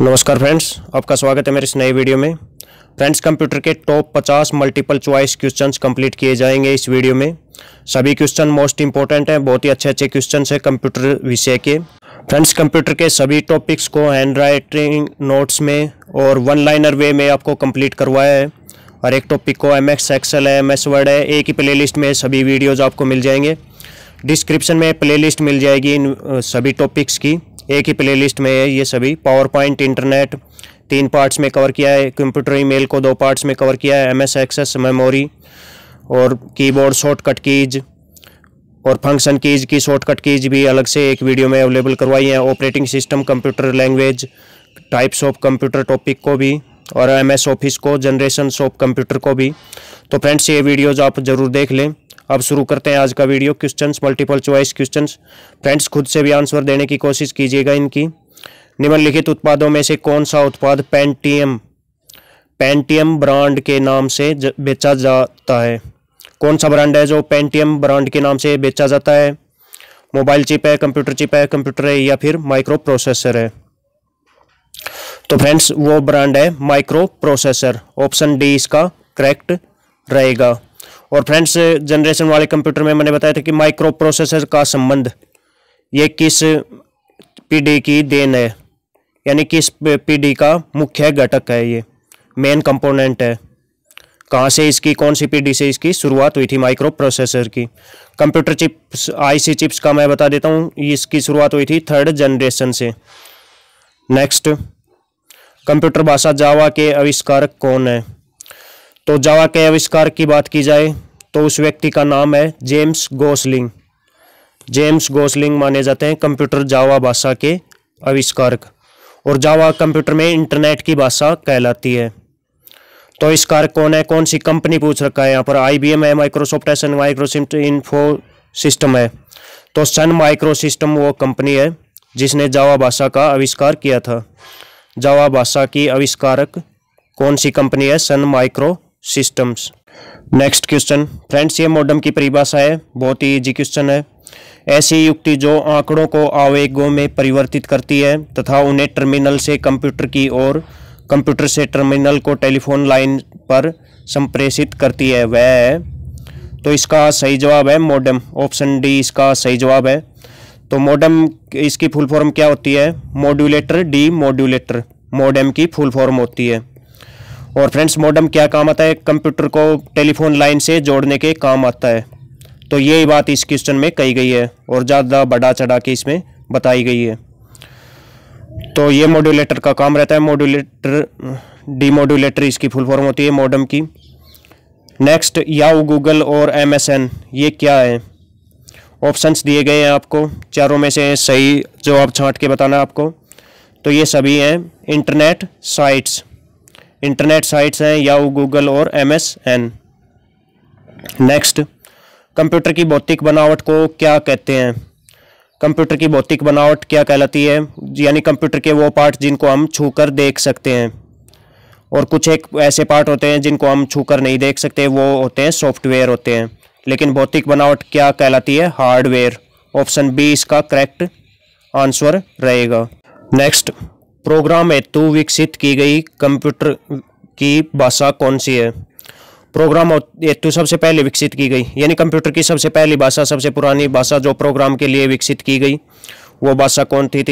नमस्कार फ्रेंड्स, आपका स्वागत है मेरे इस नए वीडियो में। फ्रेंड्स, कंप्यूटर के top 50 multiple choice questions complete किए जाएंगे इस वीडियो में। सभी क्वेश्चन मोस्ट इंपॉर्टेंट हैं, बहुत ही अच्छे अच्छे क्वेश्चन हैं कंप्यूटर विषय के। फ्रेंड्स, कंप्यूटर के सभी टॉपिक्स को हैंड राइटिंग नोट्स में और वन लाइनर वे में आपको कंप्लीट करवाया है। और एक टॉपिक को एमएस एक्सेल है, एमएस वर्ड है, एक ही प्लेलिस्ट में सभी वीडियोज़ आपको मिल जाएंगे। डिस्क्रिप्शन में प्लेलिस्ट मिल जाएगी इन सभी टॉपिक्स की, एक ही प्लेलिस्ट में है ये सभी। पावर पॉइंट, इंटरनेट 3 पार्ट्स में कवर किया है, कंप्यूटर ईमेल को 2 पार्ट्स में कवर किया है, एमएस एक्सेस, मेमोरी और कीबोर्ड शॉर्टकट कीज और फंक्शन कीज की शॉर्टकट कीज भी अलग से एक वीडियो में अवेलेबल करवाई है। Operating system, computer language, types of computer topic को भी और एमएस ऑफिस को, जनरेशन ऑफ कंप्यूटर को भी। तो फ्रेंड्स, ये वीडियोज़ आप ज़रूर देख लें। अब शुरू करते हैं आज का video. Questions, multiple choice questions. Friends, खुद से भी आंसर देने की कोशिश कीजिएगा इनकी। निम्नलिखित उत्पादों में से कौन सा उत्पाद पेंटियम ब्रांड के नाम से बेचा जाता है? कौन सा ब्रांड है जो पेंटियम ब्रांड के नाम से बेचा जाता है? मोबाइल चिप है, कंप्यूटर है या फिर माइक्रो प्रोसेसर है? तो फ्रेंड्स, वो ब्रांड है माइक्रो प्रोसेसर। ऑप्शन डी इसका करेक्ट रहेगा। और फ्रेंड्स, जनरेशन वाले कंप्यूटर में मैंने बताया था कि माइक्रो प्रोसेसर का संबंध ये किस पीढ़ी की देन है, यानी किस पीढ़ी का मुख्य घटक है, ये मेन कंपोनेंट है। कहाँ से इसकी, कौन सी पीढ़ी से इसकी शुरुआत हुई थी माइक्रो प्रोसेसर की? कंप्यूटर चिप्स, आईसी चिप्स का मैं बता देता हूँ, इसकी शुरुआत हुई थी 3rd जनरेशन से। नेक्स्ट, कंप्यूटर भाषा जावा के आविष्कारक कौन है? तो जावा के आविष्कार की बात की जाए तो उस व्यक्ति का नाम है जेम्स गोसलिंग। जेम्स गोसलिंग माने जाते हैं कंप्यूटर जावा भाषा के आविष्कारक। और जावा कंप्यूटर में इंटरनेट की भाषा कहलाती है। तो आविष्कारक कौन है? कौन सी कंपनी पूछ रखा है यहाँ पर? IBM है, माइक्रोसॉफ्ट है, सन माइक्रोसिस्ट इन्फो सिस्टम है। तो सन माइक्रो सिस्टम वो कंपनी है जिसने जावा भाषा का आविष्कार किया था। जावा भाषा की आविष्कारक कौन सी कंपनी है? Sun Microsystems. Next question. Friends, ये मोडम की परिभाषा है, बहुत ही इजी क्वेश्चन है। ऐसी युक्ति जो आंकड़ों को आवेगों में परिवर्तित करती है तथा उन्हें टर्मिनल से कंप्यूटर की और कंप्यूटर से टर्मिनल को टेलीफोन लाइन पर संप्रेषित करती है, वह है? तो इसका सही जवाब है मोडम। ऑप्शन डी इसका सही जवाब है। तो मोडम, इसकी फुल फॉर्म क्या होती है? मॉड्यूलेटर, डी मॉड्यूलेटर मोडम की फुल फॉर्म होती है। और फ्रेंड्स, मोडम क्या काम आता है? कंप्यूटर को टेलीफोन लाइन से जोड़ने के काम आता है। तो यही बात इस क्वेश्चन में कही गई है और ज़्यादा बढ़ा चढ़ा के इसमें बताई गई है। तो ये मॉड्यूलेटर का काम रहता है। मॉड्यूलेटर, डीमॉड्यूलेटर इसकी फुल फॉर्म होती है मोडम की। नेक्स्ट, याहू, गूगल और MSN ये क्या है? ऑप्शंस दिए गए हैं आपको, चारों में से सही जवाब छाँट के बताना आपको। तो ये सभी हैं इंटरनेट साइट्स हैं, याहू, गूगल और MSN। नेक्स्ट, कंप्यूटर की भौतिक बनावट को क्या कहते हैं? कंप्यूटर की भौतिक बनावट क्या कहलाती है? यानी कंप्यूटर के वो पार्ट जिनको हम छूकर देख सकते हैं, और कुछ एक ऐसे पार्ट होते हैं जिनको हम छूकर नहीं देख सकते, वो होते हैं सॉफ्टवेयर होते हैं। लेकिन भौतिक बनावट क्या कहलाती है? हार्डवेयर। ऑप्शन बी इसका करेक्ट आंसर रहेगा। नेक्स्ट, प्रोग्राम हेतु विकसित की गई कंप्यूटर की भाषा कौन सी है? प्रोग्राम हेतु सबसे पहले विकसित की गई, यानी कंप्यूटर की सबसे पहली भाषा, सबसे पुरानी भाषा जो प्रोग्राम के लिए विकसित की गई, वो भाषा कौन सी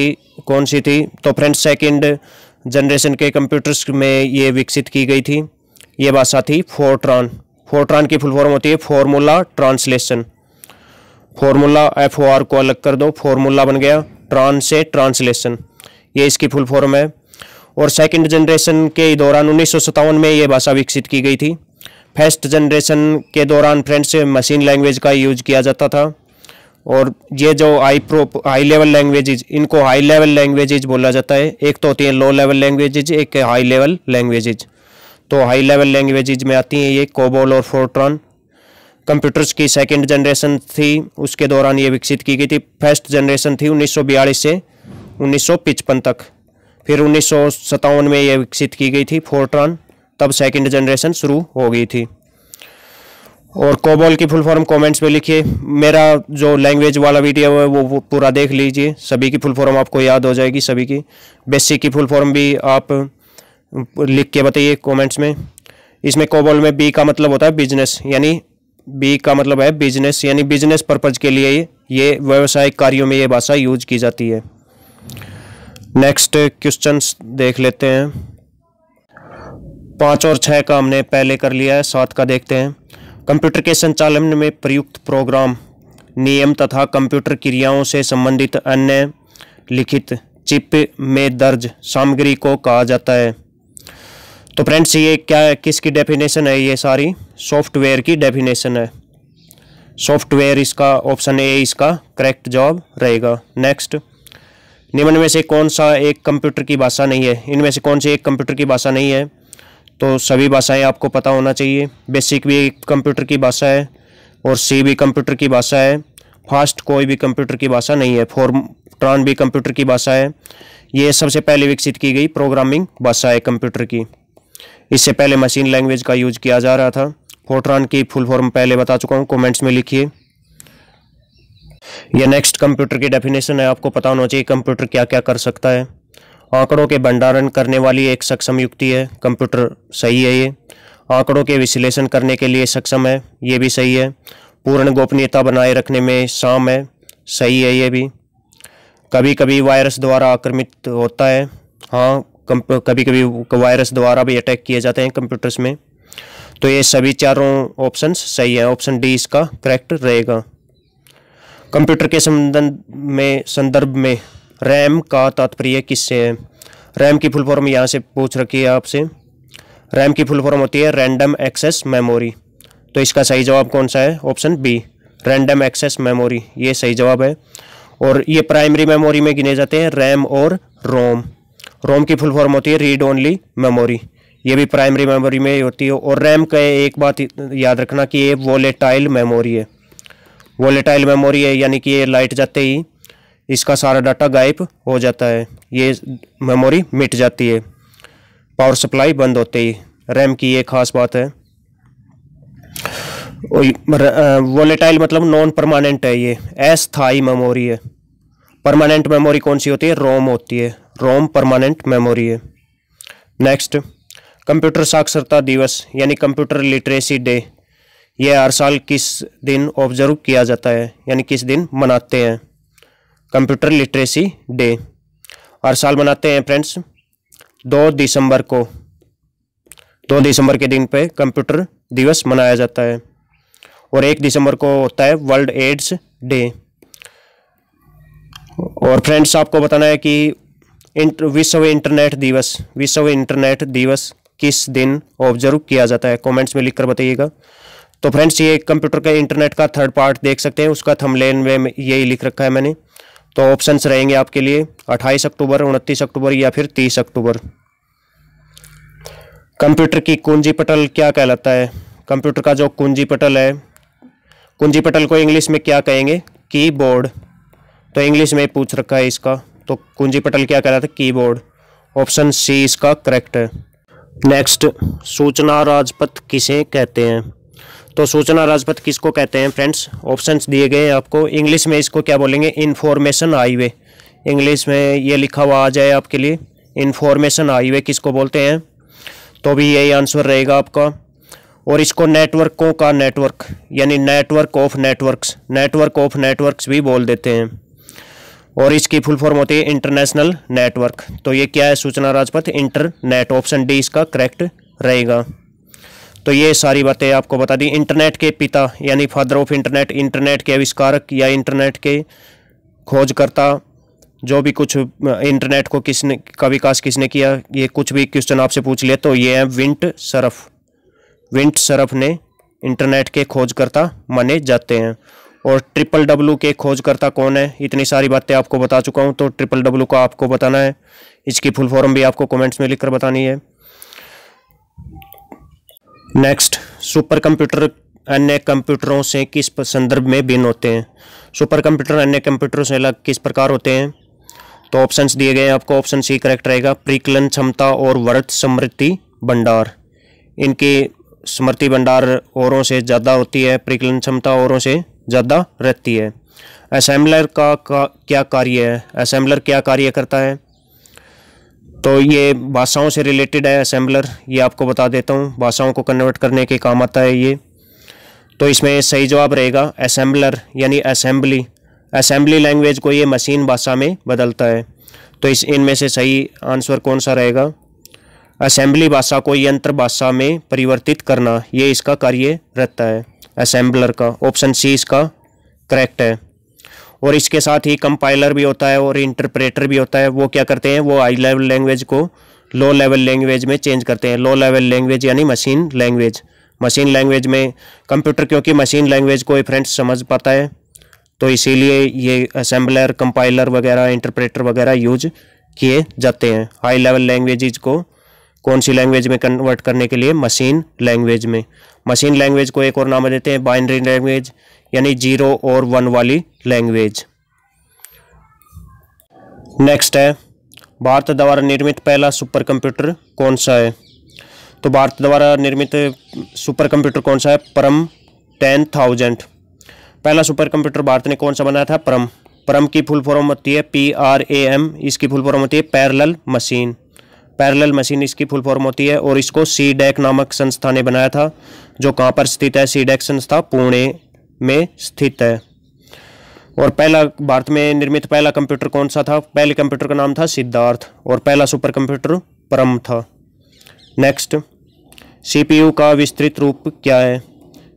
थी? तो फ्रेंड्स, 2nd जनरेशन के कंप्यूटर्स में ये विकसित की गई थी। ये भाषा थी फोर्ट्रान। फोर्ट्रान की फुल फॉर्म होती है फॉर्मूला ट्रांसलेशन। फॉर्मूला, FOR को अलग कर दो, फॉर्मूला बन गया, ट्रांस से ट्रांसलेशन, ये इसकी फुल फॉर्म है। और 2nd जनरेशन के दौरान 1957 में ये भाषा विकसित की गई थी। 1st जनरेशन के दौरान फ्रेंड्स मशीन लैंग्वेज का यूज किया जाता था, और ये जो हाई लेवल लैंग्वेजेज, इनको हाई लेवल लैंग्वेजेज बोला जाता है। एक तो होती है लो लेवल लैंग्वेजेज, एक हाई लेवल लैंग्वेजेज। तो हाई लेवल लैंग्वेजेज में आती हैं ये कोबोल और फोर्ट्रान। कंप्यूटर्स की 2nd जनरेशन थी, उसके दौरान ये विकसित की गई थी। 1st जनरेशन थी 1942 से 1955 तक, फिर 1957 में यह विकसित की गई थी फोर्ट्रान, तब 2nd जनरेशन शुरू हो गई थी। और कोबोल की फुल फॉर्म कमेंट्स में लिखिए। मेरा जो लैंग्वेज वाला वीडियो है वो पूरा देख लीजिए, सभी की फुल फॉर्म आपको याद हो जाएगी सभी की। बेसिक की फुल फॉर्म भी आप लिख के बताइए कमेंट्स में। इसमें कोबोल में बी का मतलब होता है बिजनेस, यानी बी का मतलब है बिजनेस, यानी बिजनेस पर्पज़ के लिए ये व्यावसायिक कार्यों में ये भाषा यूज की जाती है। नेक्स्ट क्वेश्चंस देख लेते हैं। 5 और 6 का हमने पहले कर लिया है, 7 का देखते हैं। कंप्यूटर के संचालन में प्रयुक्त प्रोग्राम, नियम तथा कंप्यूटर क्रियाओं से संबंधित अन्य लिखित चिप में दर्ज सामग्री को कहा जाता है। तो फ्रेंड्स ये क्या किसकी डेफिनेशन है, ये सारी सॉफ्टवेयर की डेफिनेशन है। सॉफ्टवेयर इसका ऑप्शन ए इसका करेक्ट जवाब रहेगा। नेक्स्ट, निम्न में से कौन सा एक कंप्यूटर की भाषा नहीं है, इनमें से कौन सी एक कंप्यूटर की भाषा नहीं है? तो सभी भाषाएं आपको पता होना चाहिए। बेसिक भी एक कंप्यूटर की भाषा है और सी भी कंप्यूटर की भाषा है। फास्ट कोई भी कंप्यूटर की भाषा नहीं है। फोरट्रान भी कंप्यूटर की भाषा है। ये सबसे पहले विकसित की गई प्रोग्रामिंग भाषा है कंप्यूटर की। इससे पहले मशीन लैंग्वेज का यूज किया जा रहा था। फोरट्रान की फुल फॉर्म पहले बता चुका हूँ, कॉमेंट्स में लिखिए। यह नेक्स्ट कंप्यूटर की डेफिनेशन है, आपको पता होना चाहिए कंप्यूटर क्या क्या कर सकता है। आंकड़ों के भंडारण करने वाली एक सक्षम युक्ति है, कंप्यूटर सही है ये। आंकड़ों के विश्लेषण करने के लिए सक्षम है, ये भी सही है। पूर्ण गोपनीयता बनाए रखने में सक्षम है, सही है ये भी। कभी कभी वायरस द्वारा आक्रमित होता है, हाँ कभी कभी वायरस द्वारा भी अटैक किए जाते हैं कंप्यूटर्स में। तो ये सभी चारों ऑप्शंस सही है, ऑप्शन डी इसका करेक्ट रहेगा। कंप्यूटर के संदर्भ में रैम का तात्पर्य किससे है? रैम की फुल फॉर्म यहाँ से पूछ रखी है आपसे। रैम की फुल फॉर्म होती है रैंडम एक्सेस मेमोरी। तो इसका सही जवाब कौन सा है? Option B, random access memory, ये सही जवाब है। और ये प्राइमरी मेमोरी में गिने जाते हैं रैम और रोम। रोम की फुल फॉर्म होती है रीड ओनली मेमोरी, ये भी प्राइमरी मेमोरी में होती है। और रैम का एक बात याद रखना कि ये वोलेटाइल मेमोरी है। वोलेटाइल मेमोरी है यानी कि ये लाइट जाते ही इसका सारा डाटा गायब हो जाता है, ये मेमोरी मिट जाती है पावर सप्लाई बंद होते ही। रैम की ये खास बात है। वोलेटाइल मतलब नॉन परमानेंट है ये, अस्थायी मेमोरी है। परमानेंट मेमोरी कौन सी होती है? रोम होती है, रोम परमानेंट मेमोरी है। नेक्स्ट, कंप्यूटर साक्षरता दिवस यानी कंप्यूटर लिटरेसी डे, यह हर साल किस दिन ऑब्जर्व किया जाता है, यानी किस दिन मनाते हैं? कंप्यूटर लिटरेसी डे हर साल मनाते हैं फ्रेंड्स 2 दिसंबर को। 2 दिसंबर के दिन पे कंप्यूटर दिवस मनाया जाता है। और 1 दिसंबर को होता है वर्ल्ड एड्स डे। और फ्रेंड्स आपको बताना है कि विश्व इंटरनेट दिवस किस दिन ऑब्जर्व किया जाता है, कमेंट्स में लिखकर बताइएगा। तो फ्रेंड्स ये कंप्यूटर का इंटरनेट का थर्ड पार्ट देख सकते हैं, उसका थंबनेल में यही लिख रखा है मैंने। तो ऑप्शंस रहेंगे आपके लिए 28 अक्टूबर, 29 अक्टूबर या फिर 30 अक्टूबर। कंप्यूटर की कुंजी पटल क्या कहलाता है? कंप्यूटर का जो कुंजी पटल है, कुंजी पटल को इंग्लिश में क्या कहेंगे? कीबोर्ड। तो इंग्लिश में पूछ रखा है इसका, तो कुंजी पटल क्या कहलाता है? कीबोर्ड, ऑप्शन सी इसका करेक्ट है। नेक्स्ट, सूचना राजपथ किसे कहते हैं? तो सूचना राजपथ किसको कहते हैं फ्रेंड्स? ऑप्शंस दिए गए हैं आपको। इंग्लिश में इसको क्या बोलेंगे? Information highway. इंग्लिश में ये लिखा हुआ आ जाए आपके लिए, इन्फॉर्मेशन हाईवे किसको बोलते हैं, तो भी यही आंसर रहेगा आपका। और इसको नेटवर्कों का नेटवर्क यानी network of networks, network of networks भी बोल देते हैं। और इसकी फुल फॉर्म होती है इंटरनेशनल नेटवर्क। तो ये क्या है? सूचना राजपथ इंटरनेट, ऑप्शन डी इसका करेक्ट रहेगा। तो ये सारी बातें आपको बता दी। इंटरनेट के पिता यानी फादर ऑफ इंटरनेट, इंटरनेट के आविष्कारक या इंटरनेट के खोजकर्ता, जो भी कुछ इंटरनेट को किसने का विकास किसने किया, ये कुछ भी क्वेश्चन आपसे पूछ ले तो ये है विंटसरफ। विंटसरफ ने इंटरनेट के खोजकर्ता माने जाते हैं। और WWW के खोजकर्ता कौन है? इतनी सारी बातें आपको बता चुका हूँ, तो WWW का आपको बताना है। इसकी फुल फॉर्म भी आपको कमेंट्स में लिखकर बतानी है। नेक्स्ट, सुपर कंप्यूटर अन्य कंप्यूटरों से किस संदर्भ में भिन्न होते हैं? सुपर कंप्यूटर अन्य कंप्यूटरों से अलग किस प्रकार होते हैं? तो ऑप्शंस दिए गए हैं आपको, ऑप्शन सी करेक्ट रहेगा। प्रीकलन क्षमता और वर्त समृद्धि भंडार, इनकी स्मृति भंडार औरों से ज़्यादा होती है, परिकलन क्षमता औरों से ज़्यादा रहती है। असेंबलर का क्या कार्य है, असेंबलर क्या कार्य करता है? तो ये भाषाओं से रिलेटेड है असेंबलर, ये आपको बता देता हूँ, भाषाओं को कन्वर्ट करने के काम आता है ये। तो इसमें सही जवाब रहेगा असेंबलर यानी असेंबली, असेंबली लैंग्वेज को ये मशीन भाषा में बदलता है। तो इस इनमें से सही आंसर कौन सा रहेगा? असेंबली भाषा को यंत्र भाषा में परिवर्तित करना, ये इसका कार्य रहता है असेंबलर का, ऑप्शन सी इसका करेक्ट है। और इसके साथ ही कंपाइलर भी होता है और इंटरप्रेटर भी होता है, वो क्या करते हैं, वो हाई लेवल लैंग्वेज को लो लेवल लैंग्वेज में चेंज करते हैं। लो लेवल लैंग्वेज यानी मशीन लैंग्वेज, मशीन लैंग्वेज में कंप्यूटर क्योंकि मशीन लैंग्वेज को फ्रेंड्स समझ पाता है, तो इसीलिए ये असेंबलर, कंपाइलर वगैरह, इंटरप्रेटर वगैरह यूज किए जाते हैं हाई लेवल लैंग्वेज को कौन सी लैंग्वेज में कन्वर्ट करने के लिए, मशीन लैंग्वेज में। मशीन लैंग्वेज को एक और नाम देते हैं बाइनरी लैंग्वेज यानी 0 और 1 वाली लैंग्वेज। नेक्स्ट है भारत द्वारा निर्मित पहला सुपर कंप्यूटर कौन सा है? तो भारत द्वारा निर्मित सुपर कंप्यूटर कौन सा है? परम 10,000। पहला सुपर कंप्यूटर भारत ने कौन सा बनाया था? परम। परम की फुल फॉर्म होती है PRAM, इसकी फुल फॉर्म होती है पैरेलल मशीन, पैरेलल मशीन इसकी फुल फॉर्म होती है। और इसको C-DAC नामक संस्था ने बनाया था, जो कहाँ पर स्थित है? C-DAC संस्था पुणे में स्थित है। और पहला भारत में निर्मित पहला कंप्यूटर कौन सा था? पहले कंप्यूटर का नाम था सिद्धार्थ और पहला सुपर कंप्यूटर परम था। नेक्स्ट, CPU का विस्तृत रूप क्या है?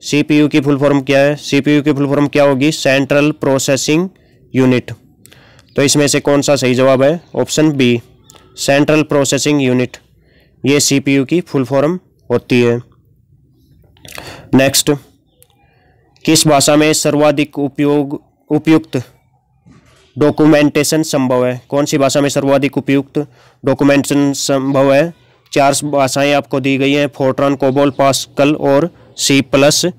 CPU की फुल फॉर्म क्या है? CPU की फुल फॉर्म क्या होगी? Central processing unit. तो इसमें से कौन सा सही जवाब है? Option B, central processing unit, ये CPU की फुल फॉर्म होती है। नेक्स्ट, किस भाषा में सर्वाधिक उपयुक्त डॉक्यूमेंटेशन संभव है? कौन सी भाषा में सर्वाधिक उपयुक्त डॉक्यूमेंटेशन संभव है? 4 भाषाएं आपको दी गई हैं, फोर्ट्रान, कोबोल, पास्कल और C++।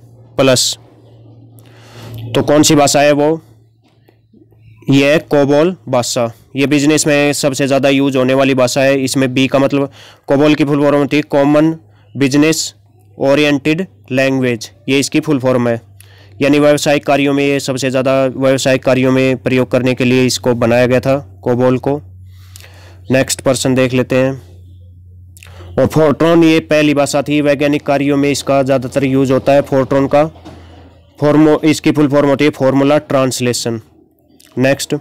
तो कौन सी भाषा है वो? यह है कोबोल भाषा, ये बिजनेस में सबसे ज़्यादा यूज होने वाली भाषा है। इसमें बी का मतलब, कोबोल की फुल फॉर्म होती है कॉमन बिजनेस ओरिएंटेड लैंग्वेज, ये इसकी फुल फॉर्म है, यानी व्यावसायिक कार्यों में ये सबसे ज़्यादा व्यावसायिक कार्यों में प्रयोग करने के लिए इसको बनाया गया था, कोबोल को। नेक्स्ट पर्सन देख लेते हैं। और फोर्ट्रॉन ये पहली भाषा थी, वैज्ञानिक कार्यों में इसका ज़्यादातर यूज होता है फोर्ट्रॉन का। इसकी फुल फॉर्म होती है फॉर्मूला ट्रांसलेशन। नेक्स्ट,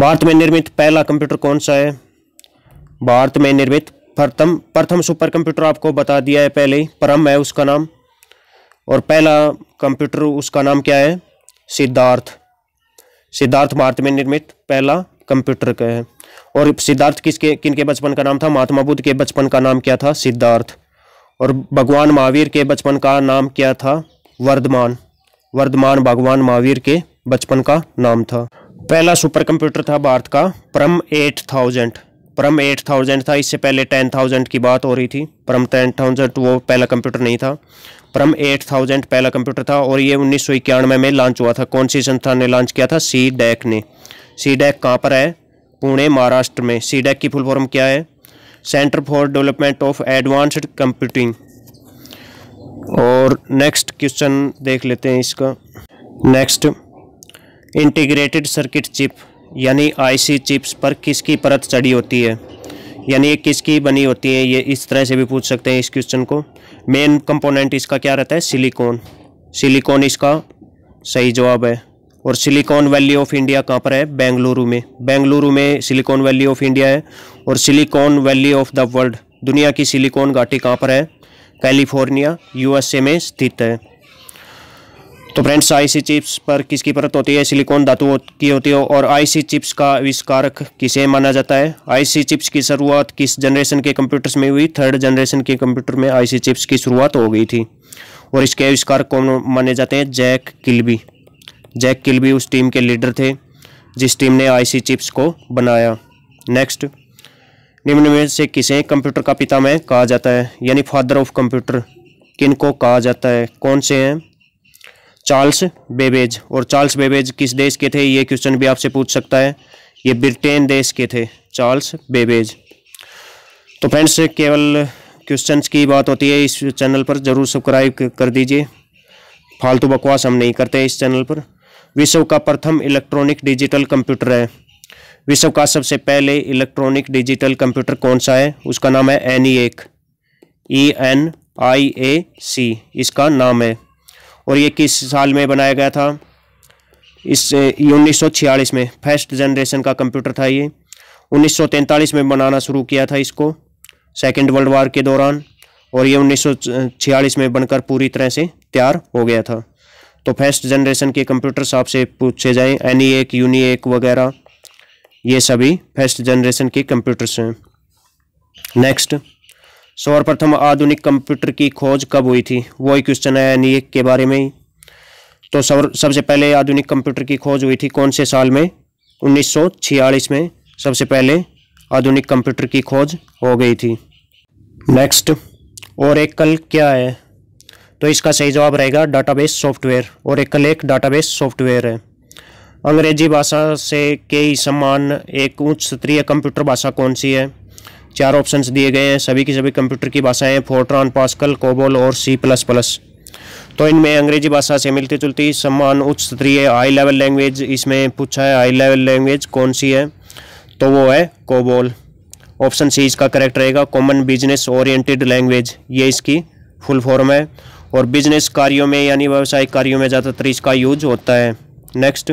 भारत में निर्मित पहला कंप्यूटर कौन सा है? भारत में निर्मित प्रथम सुपर कंप्यूटर आपको बता दिया है पहले ही, परम है उसका नाम, और पहला कंप्यूटर उसका नाम क्या है? सिद्धार्थ। सिद्धार्थ भारत में निर्मित पहला कंप्यूटर का है। और सिद्धार्थ किसके, किनके बचपन का नाम था? महात्मा बुद्ध के बचपन का नाम क्या था? सिद्धार्थ। और भगवान महावीर के बचपन का नाम क्या था? वर्धमान। वर्धमान भगवान महावीर के बचपन का नाम था। पहला सुपर कंप्यूटर था भारत का परम 8000। परम 8000 था, इससे पहले 10,000 की बात हो रही थी। परम 10,000 वो पहला कंप्यूटर नहीं था, परम 8000 पहला कंप्यूटर था। और ये 1991 में लॉन्च हुआ था। कौन सी संस्था ने लॉन्च किया था? C-DAC ने। C-DAC कहाँ पर है? पुणे, महाराष्ट्र में। C-DAC की फुल फॉर्म क्या है? Centre for development of advanced computing. और नेक्स्ट क्वेश्चन देख लेते हैं इसका। नेक्स्ट, इंटीग्रेटेड सर्किट चिप यानी IC चिप्स पर किसकी परत चढ़ी होती है, यानी ये किसकी बनी होती है, ये इस तरह से भी पूछ सकते हैं इस क्वेश्चन को। मेन कंपोनेंट इसका क्या रहता है? सिलिकॉन। सिलिकॉन इसका सही जवाब है। और सिलिकॉन वैली ऑफ इंडिया कहाँ पर है? बेंगलुरु में। बेंगलुरु में सिलिकॉन वैली ऑफ इंडिया है। और Silicon Valley of the world, दुनिया की सिलिकॉन घाटी कहाँ पर है? कैलिफोर्निया, USA में स्थित है। तो फ्रेंड्स, IC चिप्स पर किसकी परत होती है? सिलिकॉन धातु की होती है। और IC चिप्स का आविष्कारक किसे माना जाता है? IC चिप्स की शुरुआत किस जनरेशन के कंप्यूटर्स में हुई? 3rd जनरेशन के कंप्यूटर में IC चिप्स की शुरुआत हो गई थी। और इसके आविष्कारक कौन माने जाते हैं? Jack Kilby. जैक किल्बी उस टीम के लीडर थे जिस टीम ने IC चिप्स को बनाया। नेक्स्ट, निम्न में से किसे कंप्यूटर का पितामह कहा जाता है, यानी फादर ऑफ कंप्यूटर किनको कहा जाता है? कौन से हैं? Charles Babbage. और चार्ल्स बेबेज किस देश के थे, ये क्वेश्चन भी आपसे पूछ सकता है। ये ब्रिटेन देश के थे चार्ल्स बेबेज। तो फ्रेंड्स, केवल क्वेश्चंस की बात होती है इस चैनल पर, जरूर सब्सक्राइब कर दीजिए। फालतू बकवास हम नहीं करते इस चैनल पर। विश्व का प्रथम इलेक्ट्रॉनिक डिजिटल कंप्यूटर है। विश्व का सबसे पहले इलेक्ट्रॉनिक डिजिटल कंप्यूटर कौन सा है? उसका नाम है ENIAC, ENIAC इसका नाम है। और ये किस साल में बनाया गया था? इस 1946 में। फर्स्ट जनरेशन का कंप्यूटर था ये। 1943 में बनाना शुरू किया था इसको सेकेंड वर्ल्ड वार के दौरान, और ये 1946 में बनकर पूरी तरह से तैयार हो गया था। तो फर्स्ट जनरेशन के कंप्यूटर्स आपसे पूछे जाएँ ENIAC, UNIAC वगैरह, ये सभी फर्स्ट जनरेशन के कंप्यूटर्स हैं। नेक्स्ट, सर्वप्रथम आधुनिक कंप्यूटर की खोज कब हुई थी? वही क्वेश्चन है ENIAC के बारे में ही। तो सबसे पहले आधुनिक कंप्यूटर की खोज हुई थी कौन से साल में? 1946 में सबसे पहले आधुनिक कंप्यूटर की खोज हो गई थी। नेक्स्ट, ओरेकल क्या है? तो इसका सही जवाब रहेगा डाटाबेस सॉफ्टवेयर। ओरेकल एक डाटाबेस सॉफ्टवेयर है। अंग्रेजी भाषा से के समान एक उच्च स्तरीय कंप्यूटर भाषा कौन सी है? चार ऑप्शंस दिए गए हैं। सभी की सभी कंप्यूटर की भाषाएं फोर्ट्रान, पास्कल, कोबोल और C++। तो इनमें अंग्रेजी भाषा से मिलती जुलती समान उच्च स्तरीय हाई लेवल लैंग्वेज, इसमें पूछा है हाई लेवल लैंग्वेज कौन सी है, तो वो है कोबोल। ऑप्शन सी इसका करेक्ट रहेगा। कॉमन बिजनेस ओरिएंटेड लैंग्वेज, ये इसकी फुल फॉर्म है, और बिजनेस कार्यों में यानी व्यावसायिक कार्यों में ज़्यादातर इसका यूज होता है। नेक्स्ट,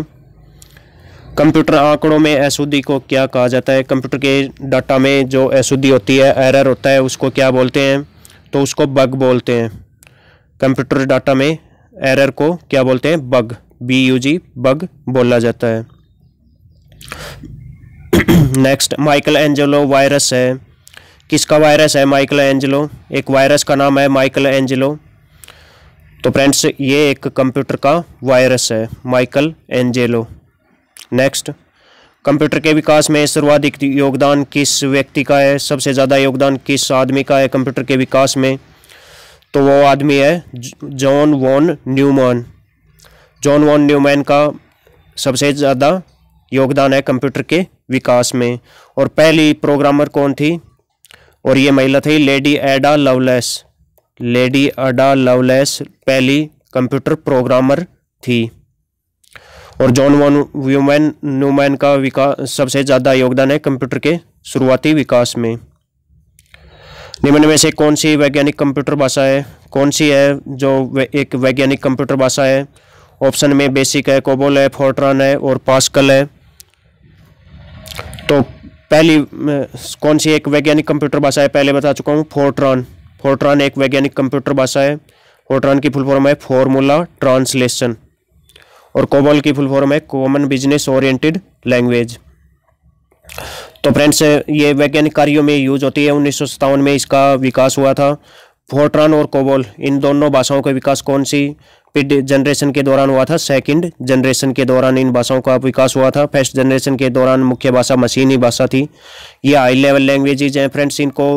कंप्यूटर आंकड़ों में अशुद्धि को क्या कहा जाता है? कंप्यूटर के डाटा में जो अशुद्धि होती है, एरर होता है, उसको क्या बोलते हैं? तो उसको बग बोलते हैं। कंप्यूटर डाटा में एरर को क्या बोलते हैं? बग, BUG बग बोला जाता है। नेक्स्ट, माइकल एंजेलो वायरस है। किसका वायरस है माइकल एंजेलो? एक वायरस का नाम है माइकल एंजेलो। तो फ्रेंड्स, ये एक कंप्यूटर का वायरस है माइकल एंजेलो। नेक्स्ट, कंप्यूटर के विकास में सर्वाधिक योगदान किस व्यक्ति का है? सबसे ज़्यादा योगदान किस आदमी का है कंप्यूटर के विकास में? तो वो आदमी है John von Neumann. John von Neumann का सबसे ज़्यादा योगदान है कंप्यूटर के विकास में। और पहली प्रोग्रामर कौन थी? और ये महिला थी lady Ada Lovelace. Lady Ada Lovelace पहली कंप्यूटर प्रोग्रामर थी। और जॉन वॉन न्यूमैन का विकास सबसे ज़्यादा योगदान है कंप्यूटर के शुरुआती विकास में। निम्न में से कौन सी वैज्ञानिक कंप्यूटर भाषा है? कौन सी है जो एक वैज्ञानिक कंप्यूटर भाषा है? ऑप्शन में बेसिक है, कोबोल है, फोर्ट्रान है और पास्कल है। तो पहली कौन सी एक वैज्ञानिक कंप्यूटर भाषा है? पहले बता चुका हूँ, फोर्ट्रान। फोर्ट्रान एक वैज्ञानिक कंप्यूटर भाषा है। फोर्ट्रान की फुल फॉर्म है फॉर्मूला ट्रांसलेशन, और कोबोल की फुल फॉर्म है कॉमन बिजनेस ओरिएंटेड लैंग्वेज। तो फ्रेंड्स, ये वैज्ञानिक कार्यों में यूज होती है। 1957 में इसका विकास हुआ था। फोर्ट्रान और कोबोल, इन दोनों भाषाओं का विकास कौन सी जनरेशन के दौरान हुआ था? सेकंड जनरेशन के दौरान इन भाषाओं का विकास हुआ था। फर्स्ट जनरेशन के दौरान मुख्य भाषा मशीनी भाषा थी। ये हाई लेवल लैंग्वेजेज हैं फ्रेंड्स, इनको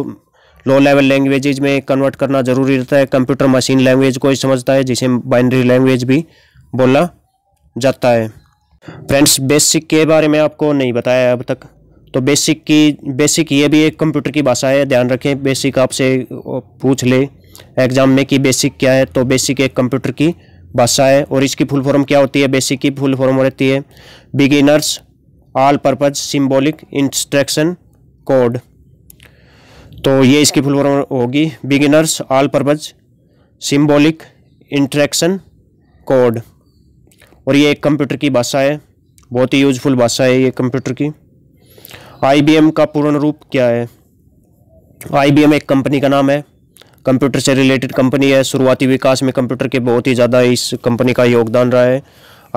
लो लेवल लैंग्वेजेज में कन्वर्ट करना जरूरी रहता है। कंप्यूटर मशीन लैंग्वेज को ही समझता है, जिसे बाइनरी लैंग्वेज भी बोला जाता है। फ्रेंड्स, बेसिक के बारे में आपको नहीं बताया अब तक। तो बेसिक ये भी एक कंप्यूटर की भाषा है, ध्यान रखें। बेसिक आपसे पूछ ले एग्जाम में कि बेसिक क्या है, तो बेसिक एक कंप्यूटर की भाषा है। और इसकी फुल फॉर्म क्या होती है? बेसिक की फुल फॉर्म रहती है beginners all purpose symbolic instruction code. तो ये इसकी फुल फॉर्म होगी beginners all purpose symbolic instruction code. और ये एक कंप्यूटर की भाषा है, बहुत ही यूजफुल भाषा है ये कंप्यूटर की। IBM का पूर्ण रूप क्या है? IBM एक कंपनी का नाम है, कंप्यूटर से रिलेटेड कंपनी है। शुरुआती विकास में कंप्यूटर के बहुत ही ज़्यादा इस कंपनी का योगदान रहा है।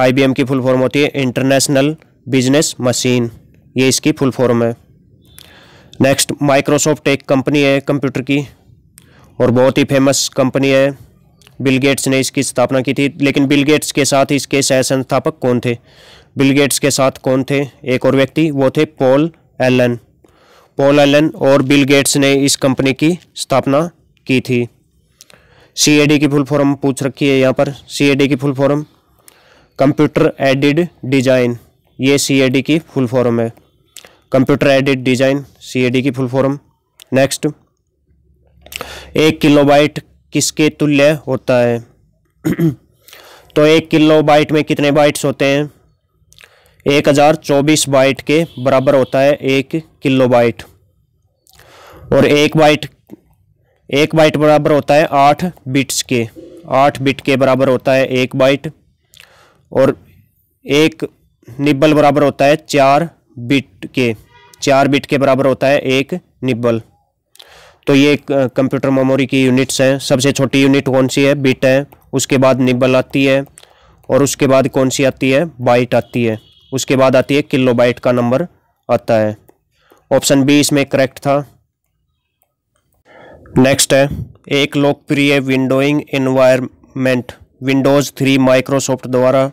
IBM की फुल फॉर्म होती है इंटरनेशनल बिजनेस मशीन, ये इसकी फुल फॉर्म है। नेक्स्ट, माइक्रोसॉफ्ट एक कंपनी है कंप्यूटर की, और बहुत ही फेमस कंपनी है। बिल गेट्स ने इसकी स्थापना की थी। लेकिन बिल गेट्स के साथ इसके सह संस्थापक कौन थे? बिल गेट्स के साथ कौन थे एक और व्यक्ति? वो थे पॉल एलन और बिल गेट्स ने इस कंपनी की स्थापना की थी। CAD की फुल फॉर्म पूछ रखी है यहाँ पर। CAD की full form computer aided design, ये CAD की फुल फॉर्म है। कंप्यूटर एडेड डिज़ाइन CAD की फुल फॉर्म। नेक्स्ट, 1 किलोबाइट किसके तुल्य होता है? तो 1 किलोबाइट में कितने बाइट्स होते हैं? 1024 बाइट के बराबर होता है 1 किलोबाइट। और 1 बाइट बराबर होता है 8 बिट्स के, 8 बिट के बराबर होता है 1 बाइट। और 1 निब्बल बराबर होता है 4 बिट के, 4 बिट के बराबर होता है 1 निब्बल। तो ये कंप्यूटर मेमोरी की यूनिट्स हैं। सबसे छोटी यूनिट कौन सी है? बिट है। उसके बाद निब्बल आती है, और उसके बाद कौन सी आती है? बाइट आती है। उसके बाद आती है किलोबाइट का नंबर आता है। ऑप्शन बी इसमें करेक्ट था। नेक्स्ट है एक लोकप्रिय विंडोइंग एनवायरनमेंट विंडोज़ 3 माइक्रोसॉफ्ट द्वारा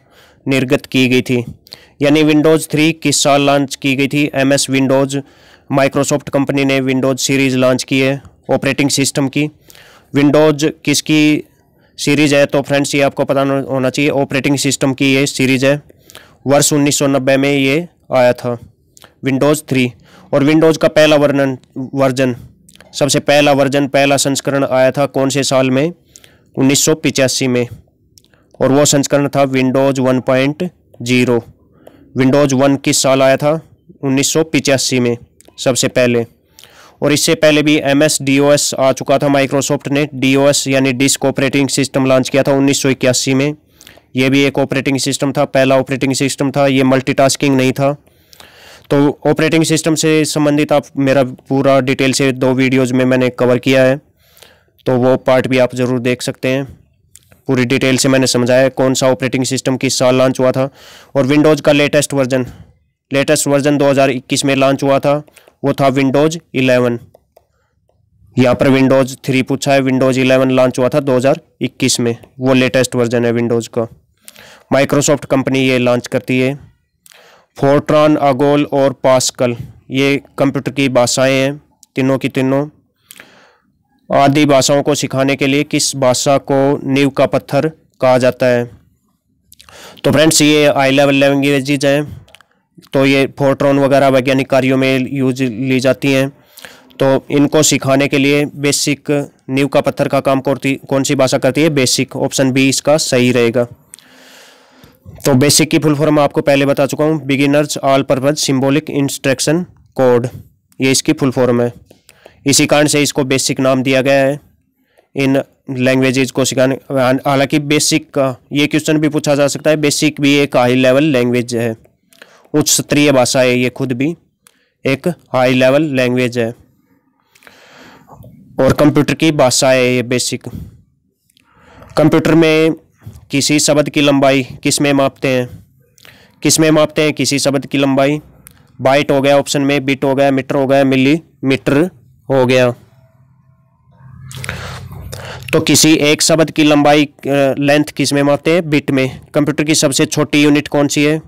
निर्गत की गई थी। यानी विंडोज़ 3 किस साल लॉन्च की गई थी? MS विंडोज़, माइक्रोसॉफ्ट कंपनी ने विंडोज़ सीरीज़ लॉन्च की है ऑपरेटिंग सिस्टम की। विंडोज़ किसकी सीरीज़ है? तो फ्रेंड्स ये आपको पता होना चाहिए, ऑपरेटिंग सिस्टम की ये सीरीज़ है। वर्ष 1990 में ये आया था विंडोज़ 3। और विंडोज़ का पहला वर्जन, सबसे पहला वर्जन, पहला संस्करण आया था कौन से साल में? 1985 में। और वो संस्करण था विंडोज़ 1.0। विंडोज़ 1 किस साल आया था? 1985 में सबसे पहले। और इससे पहले भी MS DOS आ चुका था। माइक्रोसॉफ्ट ने DOS यानी डिस्क ऑपरेटिंग सिस्टम लॉन्च किया था 1981 में। ये भी एक ऑपरेटिंग सिस्टम था, पहला ऑपरेटिंग सिस्टम था। ये मल्टीटास्किंग नहीं था। तो ऑपरेटिंग सिस्टम से संबंधित आप मेरा पूरा डिटेल से 2 वीडियोज़ में मैंने कवर किया है, तो वो पार्ट भी आप ज़रूर देख सकते हैं। पूरी डिटेल से मैंने समझाया कौन सा ऑपरेटिंग सिस्टम किस साल लॉन्च हुआ था। और विंडोज़ का लेटेस्ट वर्जन 2021 में लॉन्च हुआ था, वो था विंडोज़ 11। यहाँ पर विंडोज़ 3 पूछा है। विंडोज़ 11 लॉन्च हुआ था 2021 में, वो लेटेस्ट वर्जन है विंडोज़ का। माइक्रोसॉफ्ट कंपनी ये लॉन्च करती है। फोर्ट्रान, अगोल और पास्कल ये कंप्यूटर की भाषाएँ हैं, तीनों की तीनों। आदि भाषाओं को सिखाने के लिए किस भाषा को नींव का पत्थर कहा जाता है? तो फ्रेंड्स ये हाई लेवल लैंग्वेजेज हैं, तो ये फोर्ट्रॉन वगैरह वैज्ञानिक कार्यों में यूज ली जाती हैं। तो इनको सिखाने के लिए बेसिक नींव का पत्थर का काम कौन सी भाषा करती है? बेसिक। ऑप्शन बी इसका सही रहेगा। तो बेसिक की फुल फॉर्म आपको पहले बता चुका हूँ, beginners all purpose symbolic instruction code, ये इसकी फुल फॉर्म है। इसी कारण से इसको बेसिक नाम दिया गया है, इन लैंग्वेजेज को सिखाने। हालांकि बेसिक का ये क्वेश्चन भी पूछा जा सकता है, बेसिक भी एक हाई लेवल लैंग्वेज है, उच्च स्तरीय भाषा है, ये खुद भी एक हाई लेवल लैंग्वेज है। और कंप्यूटर की भाषा है ये बेसिक। कंप्यूटर में किसी शब्द की लंबाई किस में मापते हैं? किस में मापते हैं किसी शब्द की लंबाई? बाइट हो गया ऑप्शन में, बिट हो गया, मीटर हो गया, मिली मीटर हो गया। तो किसी एक शब्द की लंबाई, लेंथ किस में मापते हैं? बिट में। कंप्यूटर की सबसे छोटी यूनिट कौन सी है?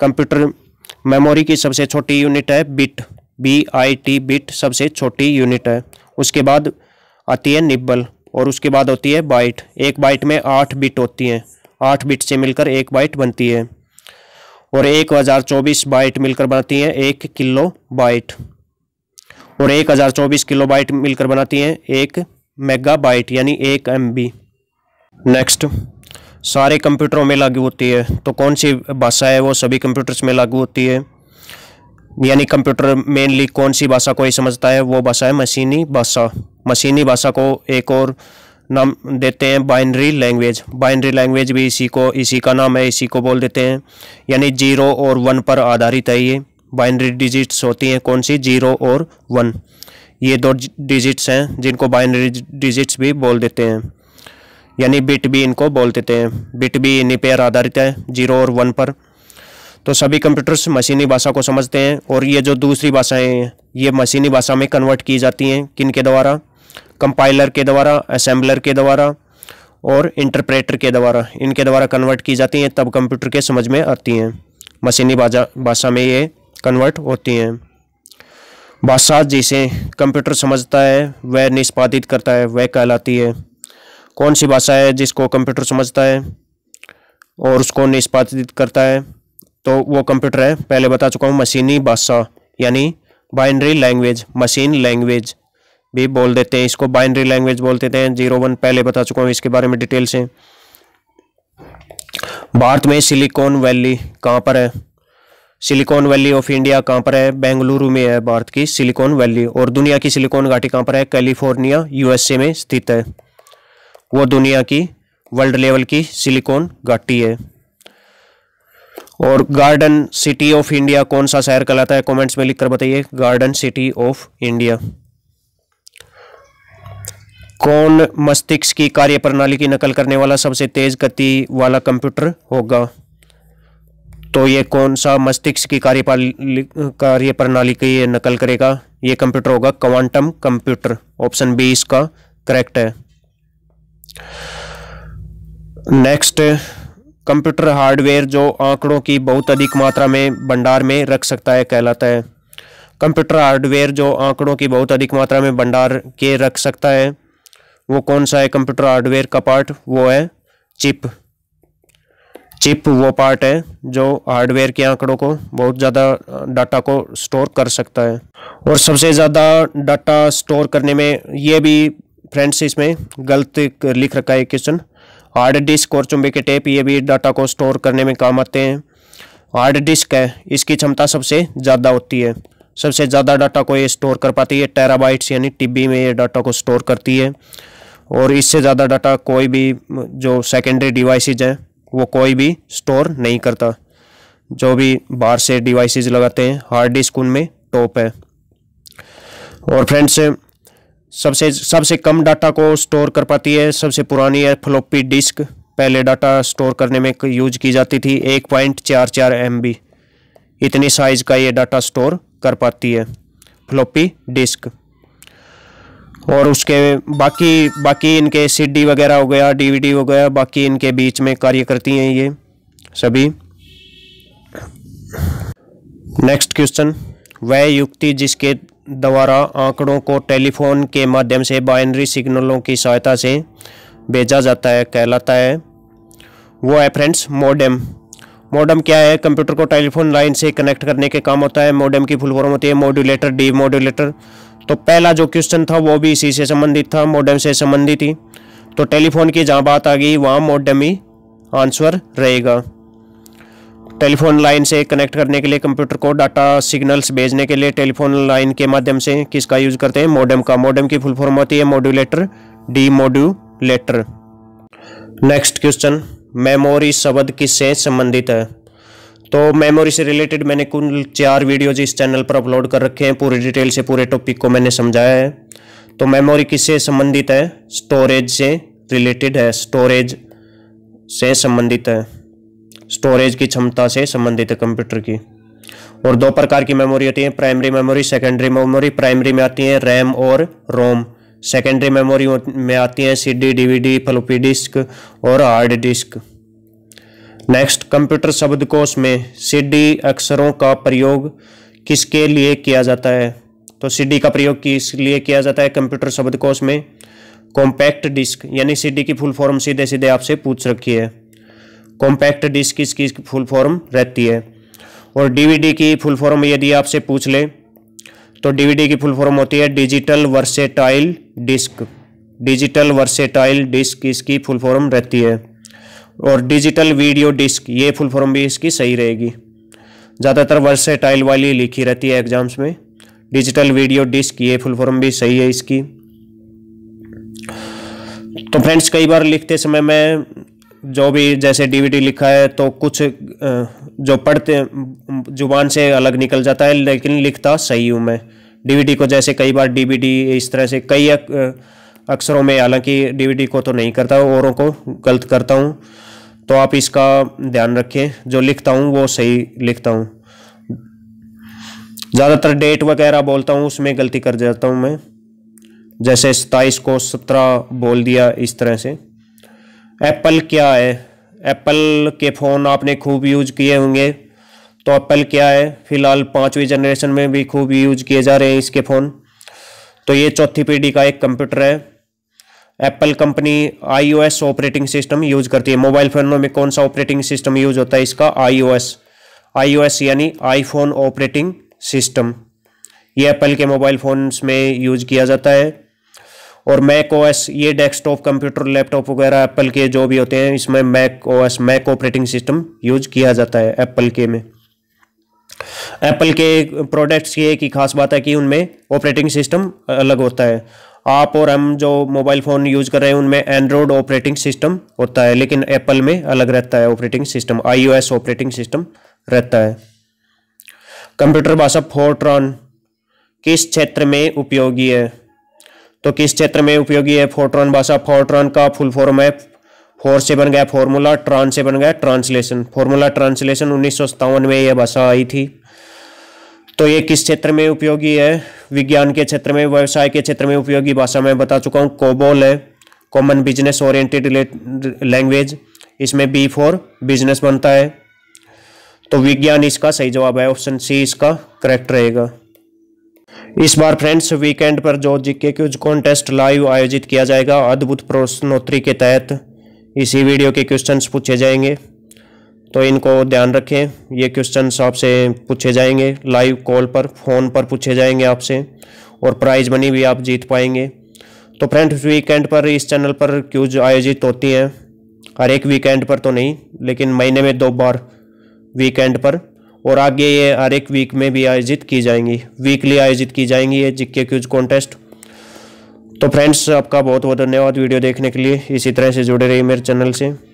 कंप्यूटर मेमोरी की सबसे छोटी यूनिट है बिट, BIT, बिट सबसे छोटी यूनिट है। उसके बाद आती है निब्बल, और उसके बाद होती है बाइट। 1 बाइट में 8 बिट होती हैं, 8 बिट से मिलकर 1 बाइट बनती है। और 1024 बाइट मिलकर बनाती हैं 1 किलो बाइट। और 1024 किलोबाइट मिलकर बनाती हैं 1 मेगाबाइट यानी 1 MB। नेक्स्ट, सारे कंप्यूटरों में लागू होती है, तो कौन सी भाषा है वो सभी कंप्यूटर्स में लागू होती है? यानी कंप्यूटर मेनली कौन सी भाषा को ही समझता है? वो भाषा है मशीनी भाषा। मशीनी भाषा को एक और नाम देते हैं बाइनरी लैंग्वेज। बाइनरी लैंग्वेज भी इसी का नाम है, इसी को बोल देते हैं। यानी 0 और 1 पर आधारित है ये। बाइनरी डिजिट्स होती हैं कौन सी? 0 और 1, ये 2 डिजिट्स हैं जिनको बाइनरी डिजिट्स भी बोल देते हैं, यानी बिट भी इनको बोल देते हैं। बिट भी इन्हीं पर आधारित है 0 और 1 पर। तो सभी कंप्यूटर्स मशीनी भाषा को समझते हैं। और ये जो दूसरी भाषाएं हैं ये मशीनी भाषा में कन्वर्ट की जाती हैं, किन के द्वारा? कंपाइलर के द्वारा, असेंबलर के द्वारा और इंटरप्रेटर के द्वारा। इनके द्वारा कन्वर्ट की जाती हैं, तब कंप्यूटर के समझ में आती हैं। मशीनी भाषा में ये कन्वर्ट होती हैं। भाषा जिसे कंप्यूटर समझता है वह निष्पादित करता है, वह कहलाती है। कौन सी भाषा है जिसको कंप्यूटर समझता है और उसको निष्पादित करता है? तो वो कंप्यूटर है, पहले बता चुका हूँ। मशीनी भाषा यानी बाइनरी लैंग्वेज, मशीन लैंग्वेज, भी बोल देते हैं, इसको बाइनरी लैंग्वेज बोल देते हैं। 01 पहले बता चुका हूँ इसके बारे में डिटेल से। भारत में सिलिकॉन वैली कहाँ पर है? सिलिकॉन वैली ऑफ इंडिया कहाँ पर है? बेंगलुरु में है भारत की सिलिकॉन वैली। और दुनिया की सिलिकॉन घाटी कहाँ पर है? कैलिफोर्निया यूएसए में स्थित है। वो दुनिया की वर्ल्ड लेवल की सिलिकॉन घाटी है। और गार्डन सिटी ऑफ इंडिया कौन सा शहर कहलाता है? कमेंट्स में लिखकर बताइए। Garden city of India. कौन मस्तिष्क की कार्यप्रणाली की नकल करने वाला सबसे तेज गति वाला कंप्यूटर होगा? तो ये कौन सा मस्तिष्क की कार्यप्रणाली की ये नकल करेगा? ये कंप्यूटर होगा क्वांटम कंप्यूटर। ऑप्शन बी इसका करेक्ट है। नेक्स्ट, कंप्यूटर हार्डवेयर जो आंकड़ों की बहुत अधिक मात्रा में भंडार में रख सकता है कहलाता है। कंप्यूटर हार्डवेयर जो आंकड़ों की बहुत अधिक मात्रा में भंडार के रख सकता है वो कौन सा है कंप्यूटर हार्डवेयर का पार्ट? वो है चिप। चिप वो पार्ट है जो हार्डवेयर के आंकड़ों को, बहुत ज़्यादा डाटा को स्टोर कर सकता है। और सबसे ज़्यादा डाटा स्टोर करने में, ये भी फ्रेंड्स इसमें गलत लिख रखा है क्वेश्चन, हार्ड डिस्क और चुंबकीय के टेप ये भी डाटा को स्टोर करने में काम आते हैं। हार्ड डिस्क है, इसकी क्षमता सबसे ज़्यादा होती है, सबसे ज़्यादा डाटा को ये स्टोर कर पाती है। टेराबाइट्स यानी टीबी में ये डाटा को स्टोर करती है। और इससे ज़्यादा डाटा कोई भी जो सेकेंडरी डिवाइसेज हैं वो कोई भी स्टोर नहीं करता। जो भी बाहर से डिवाइसेज लगाते हैं हार्ड डिस्क उनमें टॉप है। और फ्रेंड्स सबसे कम डाटा को स्टोर कर पाती है सबसे पुरानी है फ्लॉपी डिस्क। पहले डाटा स्टोर करने में यूज की जाती थी 1.44 MB, इतनी साइज का ये डाटा स्टोर कर पाती है फ्लॉपी डिस्क। और उसके बाकी इनके सीडी वगैरह हो गया, डीवीडी हो गया, बाकी इनके बीच में कार्य करती हैं ये सभी। नेक्स्ट क्वेश्चन, वह युक्ति जिसके द्वारा आंकड़ों को टेलीफोन के माध्यम से बाइनरी सिग्नलों की सहायता से भेजा जाता है कहलाता है? वो है फ्रेंड्स मॉडेम। मॉडेम क्या है? कंप्यूटर को टेलीफोन लाइन से कनेक्ट करने के काम होता है। मॉडेम की फुल फॉर्म होती है मॉड्यूलेटर डी मॉड्यूलेटर। तो पहला जो क्वेश्चन था वो भी इसी से संबंधित था, मॉडेम से संबंधित ही। तो टेलीफोन की जहाँ बात आ गई वहाँ मॉडेम ही आंसर रहेगा। टेलीफोन लाइन से कनेक्ट करने के लिए, कंप्यूटर को डाटा सिग्नल्स भेजने के लिए टेलीफोन लाइन के माध्यम से किसका यूज करते हैं? मॉडेम का। मॉडेम की फुल फॉर्म होती है modulator demodulator. Next question, memory शब्द किससे संबंधित है? तो मेमोरी से रिलेटेड मैंने कुल 4 वीडियोज इस चैनल पर अपलोड कर रखे हैं, पूरी डिटेल से पूरे टॉपिक को मैंने समझाया है। तो मेमोरी किससे संबंधित है? स्टोरेज से रिलेटेड है, स्टोरेज से संबंधित है, स्टोरेज की क्षमता से संबंधित है कंप्यूटर की। और 2 प्रकार की मेमोरी होती है, primary memory, secondary memory. Primary में आती है रैम और रोम, सेकेंडरी मेमोरी में आती है सीडी, डीवीडी, फ्लॉपी डिस्क और हार्ड डिस्क। नेक्स्ट, कंप्यूटर शब्दकोश में सीडी अक्षरों का प्रयोग किसके लिए किया जाता है? तो सीडी का प्रयोग किस लिए किया जाता है कंप्यूटर शब्दकोश में? कॉम्पैक्ट डिस्क यानी सीडी की फुल फॉर्म सीधे सीधे आपसे पूछ रखी है, कॉम्पैक्ट डिस्क इसकी फुल फॉर्म रहती है। और डीवीडी की फुल फॉर्म यदि आपसे पूछ ले तो डीवीडी की फुल फॉर्म होती है digital versatile disc, digital versatile disc इसकी फुल फॉर्म रहती है। और डिजिटल वीडियो डिस्क ये फुल फॉर्म भी इसकी सही रहेगी, ज़्यादातर वर्सेटाइल वाली लिखी रहती है एग्जाम्स में। डिजिटल वीडियो डिस्क ये फुल फॉर्म भी सही है इसकी। तो फ्रेंड्स कई बार लिखते समय मैं जो भी जैसे डीवीडी लिखा है तो कुछ जो पढ़ते जुबान से अलग निकल जाता है, लेकिन लिखता सही हूँ मैं। डीवीडी को जैसे कई बार डीवीडी इस तरह से कई अक्षरों में, हालांकि डीवीडी को तो नहीं करता हूँ, औरों को गलत करता हूँ, तो आप इसका ध्यान रखें जो लिखता हूँ वो सही लिखता हूँ। ज़्यादातर डेट वगैरह बोलता हूँ उसमें गलती कर जाता हूँ मैं, जैसे 27 को 17 बोल दिया इस तरह से। एप्पल क्या है? एप्पल के फ़ोन आपने खूब यूज किए होंगे, तो एप्पल क्या है? फिलहाल 5वीं जनरेशन में भी खूब यूज किए जा रहे हैं इसके फ़ोन। तो ये 4थी पीढ़ी का एक कंप्यूटर है। Apple company iOS operating system use करती है। मोबाइल फ़ोनों में कौन सा ऑपरेटिंग सिस्टम यूज होता है इसका? आईओएस। आईओएस यानी आईफोन ऑपरेटिंग सिस्टम ये एप्पल के मोबाइल फ़ोन्स में यूज किया जाता है। और मैक ओएस, ये डेस्कटॉप कंप्यूटर लैपटॉप वगैरह एप्पल के जो भी होते हैं इसमें Mac OS, Mac operating system use किया जाता है एप्पल के में। एप्पल के प्रोडक्ट्स की एक ही खास बात है कि उनमें ऑपरेटिंग सिस्टम अलग होता है। आप और हम जो मोबाइल फ़ोन यूज कर रहे हैं उनमें एंड्रॉयड ऑपरेटिंग सिस्टम होता है, लेकिन एप्पल में अलग रहता है operating system, iOS operating system रहता है। कंप्यूटर भाषा फोर्ट्रान किस क्षेत्र में उपयोगी है? तो किस क्षेत्र में उपयोगी है फोर्ट्रान भाषा? फोर्ट्रान का फुल फॉर्म है, फोर से बन गया फॉर्मूला, ट्रान से बन गया ट्रांसलेशन। फॉर्मूला ट्रांसलेशन 1957 में यह भाषा आई थी। तो ये किस क्षेत्र में उपयोगी है? विज्ञान के क्षेत्र में, व्यवसाय के क्षेत्र में उपयोगी भाषा मैं बता चुका हूँ। कोबोल है, कॉमन बिजनेस ओरिएंटेड लैंग्वेज, इसमें बी फॉर बिजनेस बनता है। तो विज्ञान इसका सही जवाब है, ऑप्शन सी इसका करेक्ट रहेगा। इस बार फ्रेंड्स वीकेंड पर जो जीके क्विज कॉन्टेस्ट लाइव आयोजित किया जाएगा, अद्भुत प्रश्नोत्तरी के तहत इसी वीडियो के क्वेश्चंस पूछे जाएंगे, तो इनको ध्यान रखें। ये क्वेश्चंस आपसे पूछे जाएंगे लाइव कॉल पर, फ़ोन पर पूछे जाएंगे आपसे, और प्राइज़ मनी भी आप जीत पाएंगे। तो फ्रेंड्स वीकेंड पर इस चैनल पर क्विज आयोजित होती हैं, हर एक वीकेंड पर तो नहीं, लेकिन महीने में 2 बार वीकेंड पर, और आगे ये हर एक वीक में भी आयोजित की जाएंगी, वीकली आयोजित की जाएंगी ये जीके क्विज कॉन्टेस्ट। तो फ्रेंड्स आपका बहुत बहुत धन्यवाद वीडियो देखने के लिए, इसी तरह से जुड़े रहिए मेरे चैनल से।